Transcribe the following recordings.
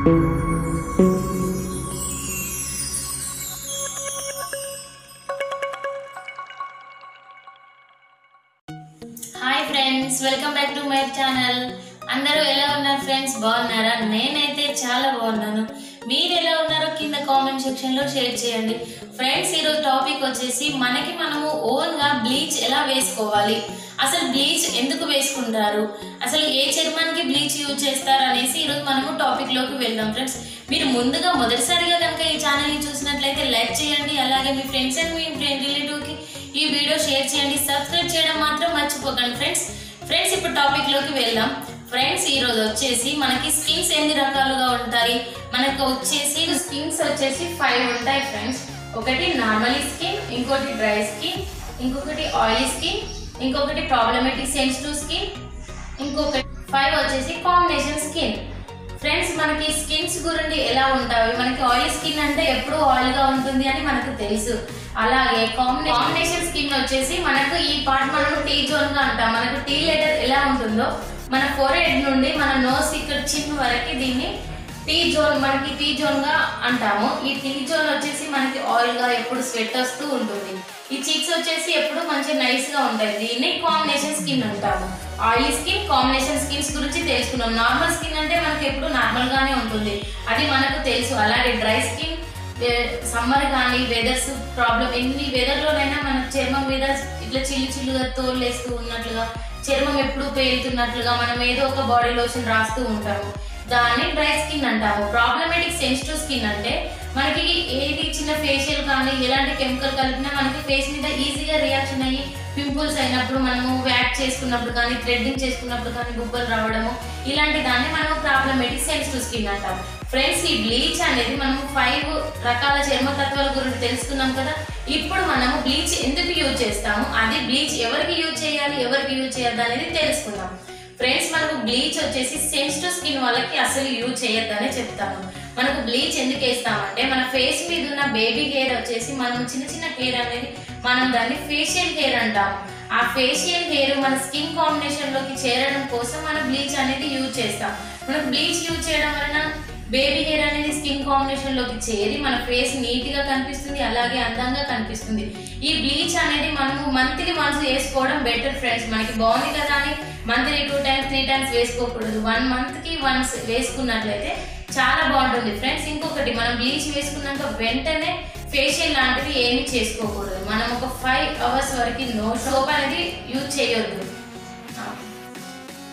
Hi friends, welcome back to my channel. अंदरू ఎలా ఉన్నారు ఫ్రెండ్స్? బాగున్నారా? నేనైతే చాలా బాగున్నాను। మీరు ఎలా ఉన్నారు కింద కామెంట్ సెక్షన్ లో షేర్ చేయండి। ఫ్రెండ్స్, ఈ రోజు టాపిక్ వచ్చేసి మనకి మనము ఓన్ గా బ్లీచ్ ఎలా వేసుకోవాలి, అసలు బ్లీచ్ ఎందుకు వేసుకుంటారు, అసలు ఏ చర్మానికి బ్లీచ్ యూజ్ చేస్తారు అనేసి ఈ రోజు మనము టాపిక్ లోకి వెళ్దాం। ఫ్రెండ్స్, మీరు ముందుగా మొదటిసారిగా కనుక ఈ ఛానల్ ని చూసినట్లయితే లైక్ చేయండి, అలాగే మీ ఫ్రెండ్స్ అండ్ మీ ఫ్రెండ్ రిలేటివ్ కి ఈ వీడియో షేర్ చేయండి। సబ్స్క్రైబ్ చేయడం మాత్రం మర్చిపోకండి। ఫ్రెండ్స్ ఇప్పుడు టాపిక్ లోకి వెళ్దాం। ఫ్రెండ్స్, ఈ రోజు వచ్చేసి మనకి స్కిన్స్ ఎన్ని రకాలుగా ఉంటాయి? మనకు వచ్చేసి స్కిన్స్ వచ్చేసి 5 ఉంటాయి ఫ్రెండ్స్। ఒకటి నార్మల్ స్కిన్, ఇంకొకటి డ్రై స్కిన్, ఇంకొకటి ఆయిలీ స్కిన్, ఇంకొకటి ప్రాబ్లమేటిక్ సెన్సిటివ్ స్కిన్, ఇంకొకటి 5 వచ్చేసి కాంబినేషన్ స్కిన్। ఫ్రెండ్స్, మనకి స్కిన్స్ గురించి ఎలా ఉంటాయి? మనకి ఆయిల్ స్కిన్ అంటే ఎప్పుడు ఆయిల్ గా ఉంటుంది అని మనకు తెలుసు। అలాగే కాంబినేషన్ స్కిన్ వచ్చేసి మనకు ఈ పార్ట్ మనం టీ జోన్ గా అంటాం। మనకు టీ లెటర్ ఎలా ఉంటుందో మన ఫోర్హెడ్ నుండి మన నోస్ ఇక్కడ చిన్న వరకు దీన్ని టీ జోన్, మనకి టీ జోన్ గా అంటాము। ఈ టీ జోన్ వచ్చేసి మనకి ఆయిల్ గా ఎప్పుడు స్వెట్ వస్తూ ఉంటుంది। ఈ చీక్స్ వచ్చేసి ఎప్పుడు మంచి నైస్ గా ఉంటాయి, దీన్ని కాంబినేషన్ స్కిన్ అంటాము। ఆయిల్ స్కిన్, కాంబినేషన్ స్కిన్స్ గురించి తెలుసుకున్నాం। నార్మల్ స్కిన్ అంటే మనకి ఎప్పుడు నార్మల్ గానే ఉంటుంది, అది మనకు తెలుసు। అలాగే డ్రై స్కిన్, సమ్మర్ కానీ వెదర్స్ ప్రాబ్లం, ఎన్ని వెదర్లోనైనా మన చర్మం మీద ఇట్లా చిల్లు చిల్లుగా తోలు వేస్తూ ఉన్నట్లుగా, చర్మం ఎప్పుడు పేలుతున్నట్లుగా మనం ఏదో ఒక బాడీ లోషన్ రాస్తూ ఉంటాము, దాన్ని డ్రై స్కిన్ అంటాము। ప్రాబ్లమేటిక్ సెన్సిటివ్ స్కిన్ అంటే మనకి ఏది చిన్న ఫేషియల్ కానీ ఎలాంటి కెమికల్ కలిపినా మనకి ఫేస్ మీద ఈజీగా రియాక్షన్ అయ్యి పింపుల్స్ అయినప్పుడు, మనము వ్యాక్స్ చేసుకున్నప్పుడు కానీ, థ్రెడ్డింగ్ చేసుకున్నప్పుడు కానీ గుబ్బలు రావడము, ఇలాంటి దాన్ని మనం ప్రాబ్లమేటిక్ సెన్సిటివ్ స్కిన్ అంటాము। ఫ్రెండ్స్, ఈ బ్లీచ్ అనేది మనం 5 రకాల చర్మతత్వాల గురించి తెలుసుకున్నాం కదా। ఇప్పుడు మనము బ్లీచ్ ఎందుకు యూజ్ చేస్తాము, అది బ్లీచ్ ఎవరికి యూజ్ చేయాలి, ఎవరికి యూజ్ చేయద్దు అనేది తెలుసుకున్నాం। ఫ్రెండ్స్, మనకు బ్లీచ్ వచ్చేసి సెన్సిటివ్ స్కిన్ వాళ్ళకి అసలు యూజ్ చేయొద్దనే చెప్తాము। మనకు బ్లీచ్ ఎందుకు వేస్తామంటే మన ఫేస్ మీద ఉన్న బేబీ హెయిర్ వచ్చేసి మనం చిన్న చిన్న హెయిర్ అనేది మనం దాన్ని ఫేషియల్ హెయిర్ అంటాము। ఆ ఫేషియల్ హెయిర్ మన స్కిన్ కాంబినేషన్ లోకి చేరడం కోసం మనం బ్లీచ్ అనేది యూజ్ చేస్తాం। మనం బ్లీచ్ యూజ్ చేయడం వలన బేబీ హెయిర్ అనేది స్కిన్ కాంబినేషన్ లోకి చేరి మన ఫేస్ నీట్ గా కనిపిస్తుంది, అలాగే అందంగా కనిపిస్తుంది। ఈ బ్లీచ్ అనేది మనము మంత్లీ వన్స్ వేసుకోవడం బెటర్ ఫ్రెండ్స్। మనకి బాగుంది కదా అని మంత్లీ 2 times 3 times వేసుకోకూడదు, 1 month కి వన్స్ వేసుకున్నట్లయితే చాలా బాగుంటుంది ఫ్రెండ్స్। ఇంకొకటి, మనం బ్లీచ్ వేసుకున్నాక వెంటనే ఫేషియల్ లాంటివి ఏమి చేసుకోకూడదు। మనం ఒక 5 hours వరకు నో సోప్ అనేది యూజ్ చేయొద్దు।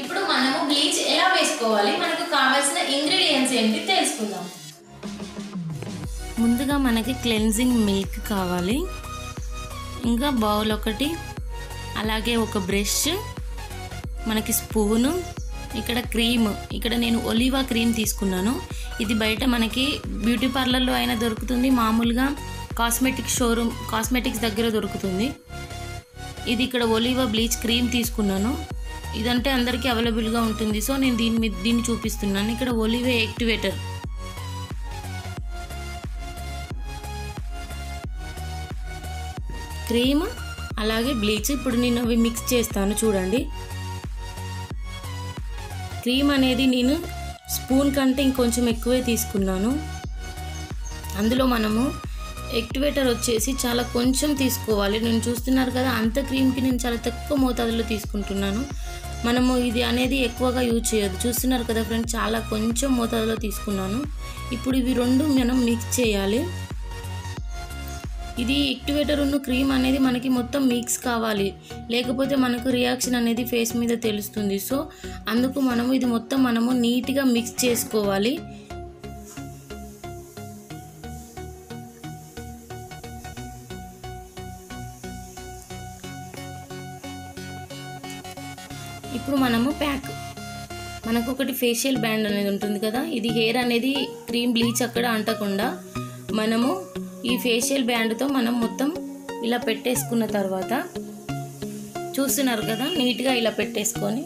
ఇప్పుడు మనము బ్లీచ్ ఎలా వేసుకోవాలి, మనకు కావాల్సిన ఇంగ్రీడియంట్స్ ఏంటి తెలుసుకుందాం। ముందుగా మనకి క్లెన్జింగ్ మిల్క్ కావాలి, ఇంకా బౌల్ ఒకటి, అలాగే ఒక బ్రష్, మనకి స్పూను, ఇక్కడ క్రీమ్, ఇక్కడ నేను ఒలివా క్రీమ్ తీసుకున్నాను। ఇది బయట మనకి బ్యూటీ పార్లర్లో అయినా దొరుకుతుంది, మామూలుగా కాస్మెటిక్ షోరూమ్, కాస్మెటిక్స్ దగ్గర దొరుకుతుంది। ఇది ఇక్కడ ఒలివా బ్లీచ్ క్రీమ్ తీసుకున్నాను, ఇదంటే అందరికీ అవైలబుల్గా ఉంటుంది, సో నేను దీన్ని చూపిస్తున్నాను। ఇక్కడ ఒలివా యాక్టివేటర్, క్రీమ్, అలాగే బ్లీచ్, ఇప్పుడు నేను అవి మిక్స్ చేస్తాను చూడండి। క్రీమ్ అనేది నేను స్పూన్ కంటే ఇంకొంచెం ఎక్కువే తీసుకున్నాను। అందులో మనము యాక్టివేటర్ వచ్చేసి చాలా కొంచెం తీసుకోవాలి। నేను చూస్తున్నారు కదా, అంత క్రీమ్కి నేను చాలా తక్కువ మోతాదులో తీసుకుంటున్నాను। మనము ఇది అనేది ఎక్కువగా యూజ్ చేయొద్దు, చూస్తున్నారు కదా ఫ్రెండ్స్, చాలా కొంచెం మోతాదులో తీసుకున్నాను। ఇప్పుడు ఇవి రెండు మనం మిక్స్ చేయాలి। ఇది యాక్టివేటర్ ఉన్న క్రీమ్ అనేది మనకి మొత్తం మిక్స్ కావాలి, లేకపోతే మనకు రియాక్షన్ అనేది ఫేస్ మీద తెలుస్తుంది। సో అందుకు మనము ఇది మొత్తం మనము నీట్గా మిక్స్ చేసుకోవాలి। ఇప్పుడు మనము ప్యాక్, మనకు ఒకటి ఫేషియల్ బ్యాండ్ అనేది ఉంటుంది కదా, ఇది హెయిర్ అనేది క్రీమ్ బ్లీచ్ అక్కడ అంటకుండా మనము ఈ ఫేషియల్ బ్యాండ్తో మనం మొత్తం ఇలా పెట్టేసుకున్న తర్వాత చూస్తున్నారు కదా, నీట్గా ఇలా పెట్టేసుకొని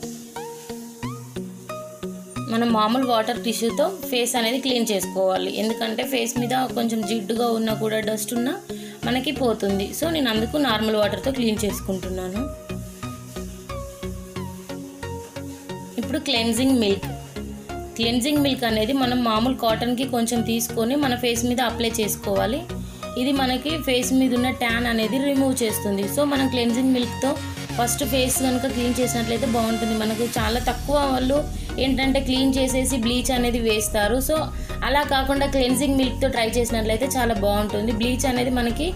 మనం మామూలు వాటర్ టిష్యూతో ఫేస్ అనేది క్లీన్ చేసుకోవాలి। ఎందుకంటే ఫేస్ మీద కొంచెం జిడ్డుగా ఉన్నా కూడా, డస్ట్ ఉన్నా మనకి పోతుంది, సో నేను అందుకు నార్మల్ వాటర్తో క్లీన్ చేసుకుంటున్నాను। ఇప్పుడు క్లెన్జింగ్ మిల్క్, క్లెన్జింగ్ మిల్క్ అనేది మనం మామూలు కాటన్ కి కొంచెం తీసుకొని మన ఫేస్ మీద అప్లై చేసుకోవాలి. ఇది మనకి ఫేస్ మీద ఉన్న ట్యాన్ అనేది రిమూవ్ చేస్తుంది. సో మనం క్లెన్జింగ్ మిల్క్ తో ఫస్ట్ ఫేస్ గనుక క్లీన్ చేసినట్లయితే బాగుంటుంది. మనకు చాలా తక్కువ వాళ్ళు ఏంటంటే క్లీన్ చేసేసి బ్లీచ్ అనేది వేస్తారు. సో అలా కాకుండా క్లెన్జింగ్ మిల్క్ తో ట్రై చేసినట్లయితే చాలా బాగుంటుంది. బ్లీచ్ అనేది మనకి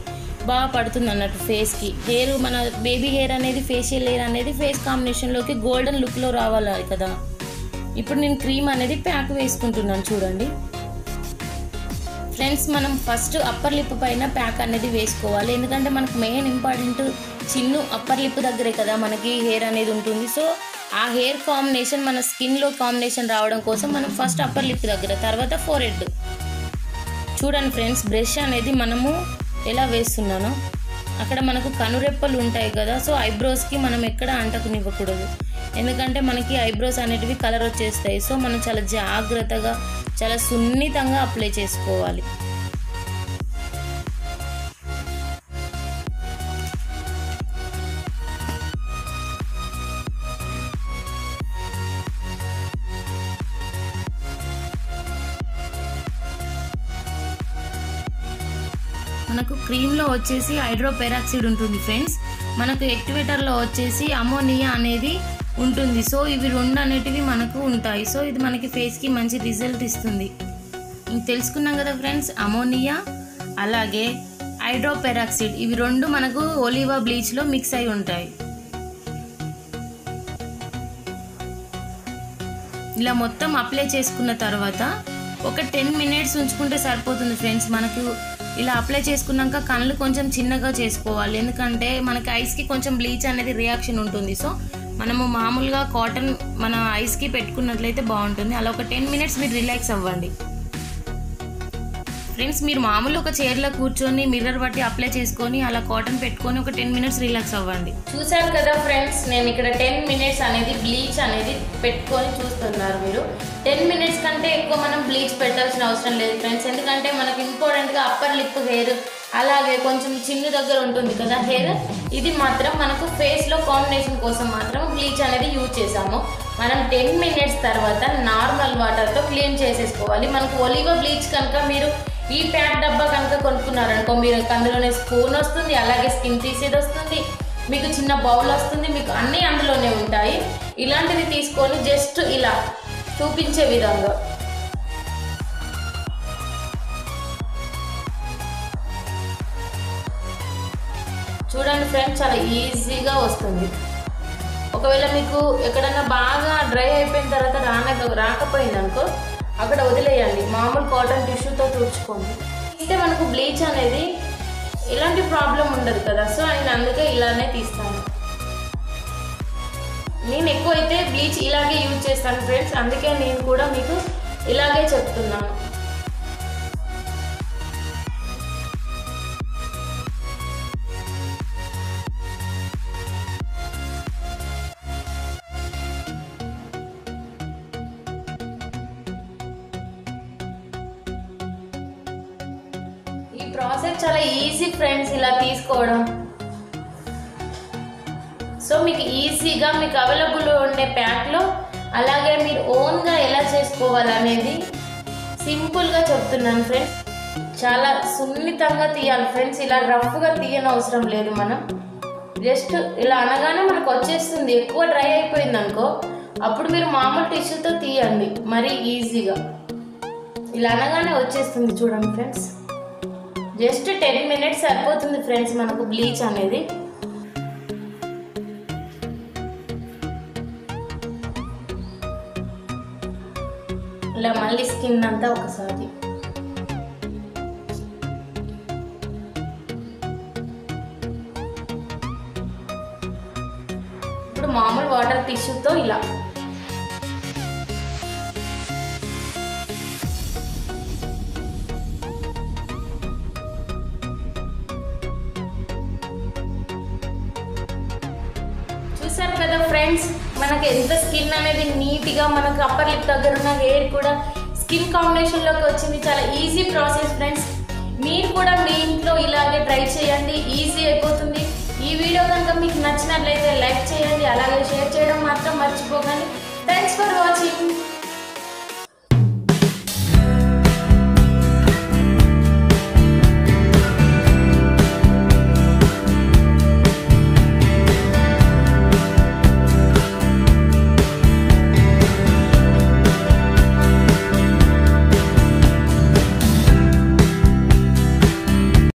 బాగా పడుతుంది అన్నట్టు ఫేస్కి. హెయిర్ మన బేబీ హెయిర్ అనేది ఫేషియల్ హెయిర్ అనేది ఫేస్ కాంబినేషన్లోకి గోల్డెన్ లుక్లో రావాలి కదా. ఇప్పుడు నేను క్రీమ్ అనేది ప్యాక్ వేసుకుంటున్నాను చూడండి ఫ్రెండ్స్. మనం ఫస్ట్ అప్పర్ లిప్ పైన ప్యాక్ అనేది వేసుకోవాలి. ఎందుకంటే మనకు main important chin upper lip దగ్గరే కదా మనకి హెయిర్ అనేది ఉంటుంది. సో ఆ హెయిర్ కాంబినేషన్ మన స్కిన్లో కాంబినేషన్ రావడం కోసం మనం ఫస్ట్ అప్పర్ లిప్ దగ్గర, తర్వాత ఫోర్ హెడ్. చూడండి ఫ్రెండ్స్, బ్రష్ అనేది మనము ఎలా వేస్తున్నానో అక్కడ మనకు కనురెప్పలు ఉంటాయి కదా. సో ఐబ్రోస్కి మనం ఎక్కడ అంటకునివ్వకూడదు, ఎందుకంటే మనకి ఐబ్రోస్ అనేటివి కలర్ వచ్చేస్తాయి. సో మనం చాలా జాగ్రత్తగా చాలా సున్నితంగా అప్లై చేసుకోవాలి. మనకు క్రీమ్లో వచ్చేసి హైడ్రోపెరాక్సైడ్ ఉంటుంది ఫ్రెండ్స్. మనకు యాక్టివేటర్లో వచ్చేసి అమోనియా అనేది ఉంటుంది. సో ఇవి రెండు అనేటివి మనకు ఉంటాయి. సో ఇది మనకి ఫేస్కి మంచి రిజల్ట్ ఇస్తుంది. తెలుసుకున్నాం కదా ఫ్రెండ్స్, అమోనియా అలాగే హైడ్రోపెరాక్సైడ్ ఇవి రెండు మనకు ఒలివా బ్లీచ్లో మిక్స్ అయి ఉంటాయి. ఇలా మొత్తం అప్లై చేసుకున్న తర్వాత ఒక 10 minutes ఉంచుకుంటే సరిపోతుంది ఫ్రెండ్స్. మనకు ఇలా అప్లై చేసుకున్నాక కళ్ళు కొంచెం చిన్నగా చేసుకోవాలి, ఎందుకంటే మనకి ఐస్కి కొంచెం బ్లీచ్ అనేది రియాక్షన్ ఉంటుంది. సో మనము మామూలుగా కాటన్ మన ఐస్కి పెట్టుకున్నట్లయితే బాగుంటుంది. అలా ఒక 10 minutes మీరు రిలాక్స్ అవ్వండి ఫ్రెండ్స్. మీరు మామూలు ఒక చైర్లో కూర్చొని మిర్రర్ బట్టి అప్లై చేసుకొని అలా కాటన్ పెట్టుకొని ఒక 10 minutes రిలాక్స్ అవ్వండి. చూసారు కదా ఫ్రెండ్స్, నేను ఇక్కడ 10 minutes అనేది బ్లీచ్ అనేది పెట్టుకొని చూస్తున్నారు మీరు. 10 minutes కంటే ఎక్కువ మనం బ్లీచ్ పెట్టాల్సిన అవసరం లేదు ఫ్రెండ్స్. ఎందుకంటే మనకి ఇంపార్టెంట్గా అప్పర్ లిప్ హెయిర్ అలాగే కొంచెం చిన్ను దగ్గర ఉంటుంది కదా హెయిర్, ఇది మాత్రం మనకు ఫేస్లో కాంబినేషన్ కోసం మాత్రం బ్లీచ్ అనేది యూజ్ చేసాము. మనం 10 minutes తర్వాత నార్మల్ వాటర్తో క్లీన్ చేసేసుకోవాలి. మనకు ఒలివా బ్లీచ్ కనుక మీరు ఈ ప్యాక్ డబ్బా కనుక కొనుక్కున్నారనుకో, మీరు అందులోనే స్పూన్ వస్తుంది, అలాగే స్కిన్ తీసేది వస్తుంది, మీకు చిన్న బౌల్ వస్తుంది, మీకు అన్నీ అందులోనే ఉంటాయి. ఇలాంటిది తీసుకొని జస్ట్ ఇలా చూపించే విధంగా చూడండి ఫ్రెండ్స్, చాలా ఈజీగా వస్తుంది. ఒకవేళ మీకు ఎక్కడన్నా బాగా డ్రై అయిపోయిన తర్వాత రాకపోయిందనుకో, అక్కడ వదిలేయండి, మామూలు కాటన్ టిష్యూతో తుడుచుకోండి. అయితే మనకు బ్లీచ్ అనేది ఎలాంటి ప్రాబ్లం ఉండదు కదా. సో నేను అందుకే ఇలానే తీస్తాను. నేను ఎక్కువైతే బ్లీచ్ ఇలాగే యూజ్ చేస్తాను ఫ్రెండ్స్, అందుకే నేను కూడా మీకు ఇలాగే చెప్తున్నాను. ఈ ప్రాసెస్ చాలా ఈజీ ఫ్రెండ్స్, ఇలా తీసుకోవడం. సో మీకు ఈజీగా మీకు అవైలబుల్ ఉండే ప్యాక్లో అలాగే మీరు ఓన్గా ఎలా చేసుకోవాలనేది సింపుల్గా చెప్తున్నాను ఫ్రెండ్స్. చాలా సున్నితంగా తీయాలి ఫ్రెండ్స్, ఇలా రఫ్గా తీయనవసరం లేదు. మనం జస్ట్ ఇలా అనగానే మనకు వచ్చేస్తుంది. ఎక్కువ డ్రై అయిపోయింది అనుకో, అప్పుడు మీరు మామూలు టిష్యూతో తీయండి. మరీ ఈజీగా ఇలా అనగానే వచ్చేస్తుంది చూడండి ఫ్రెండ్స్. జస్ట్ 10 minutes సరిపోతుంది ఫ్రెండ్స్ మనకు బ్లీచ్ అనేది. ఇలా మళ్ళీ స్కిన్ అంతా ఒకసారి ఇప్పుడు మామూలు వాటర్ టిష్యూతో ఇలా చూసారు కదా ఫ్రెండ్స్. మనకి ఎంత స్కిన్ అనేది నీట్గా మనకు అప్పర్ లిప్ దగ్గర ఉన్న హెయిర్ కూడా స్కిన్ కాంబినేషన్లోకి వచ్చింది. చాలా ఈజీ ప్రాసెస్ ఫ్రెండ్స్. మీరు కూడా మీ ఇంట్లో ఇలాగే ట్రై చేయండి, ఈజీ అయిపోతుంది. ఈ వీడియో కనుక మీకు నచ్చినట్లయితే లైక్ చేయండి, అలాగే షేర్ చేయడం మాత్రం మర్చిపోకండి. Thanks for watching.